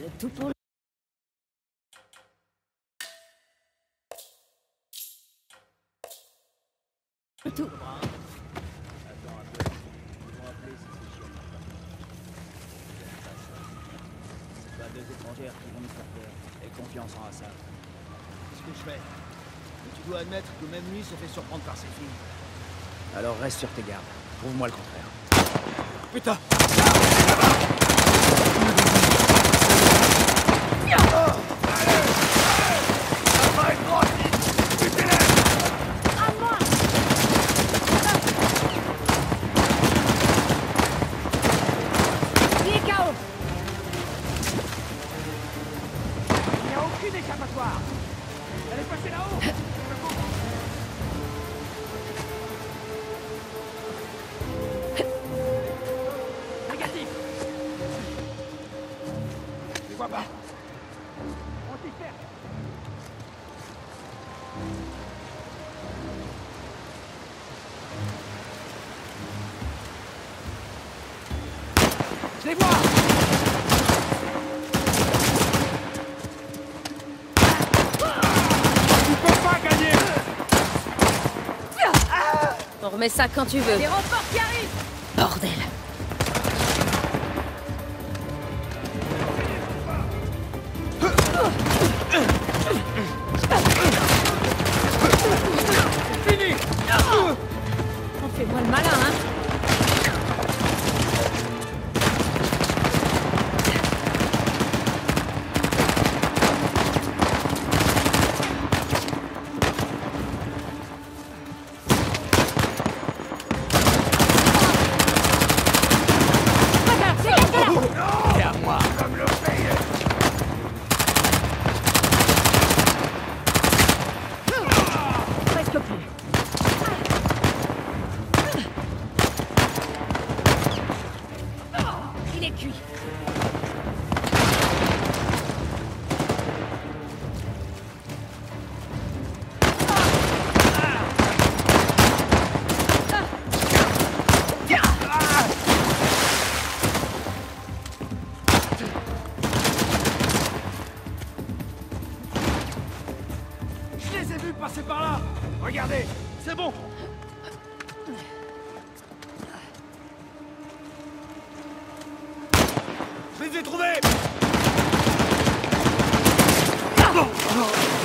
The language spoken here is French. Le tout pour le... Tout. Attends, attends. Ils vont appeler si c'est chiant. C'est pas deux étrangères qui vont nous faire peur. Aie confiance en Hassan. Qu'est-ce que je fais? Mais tu dois admettre que même lui se fait surprendre par ses filles. Alors reste sur tes gardes. Prouve-moi le contraire. Putain! On remet ça quand tu veux. Les renforts qui arrivent! Bordel! Fini! On fait moins le malin, hein? Je les ai trouvés! Ah, oh, oh.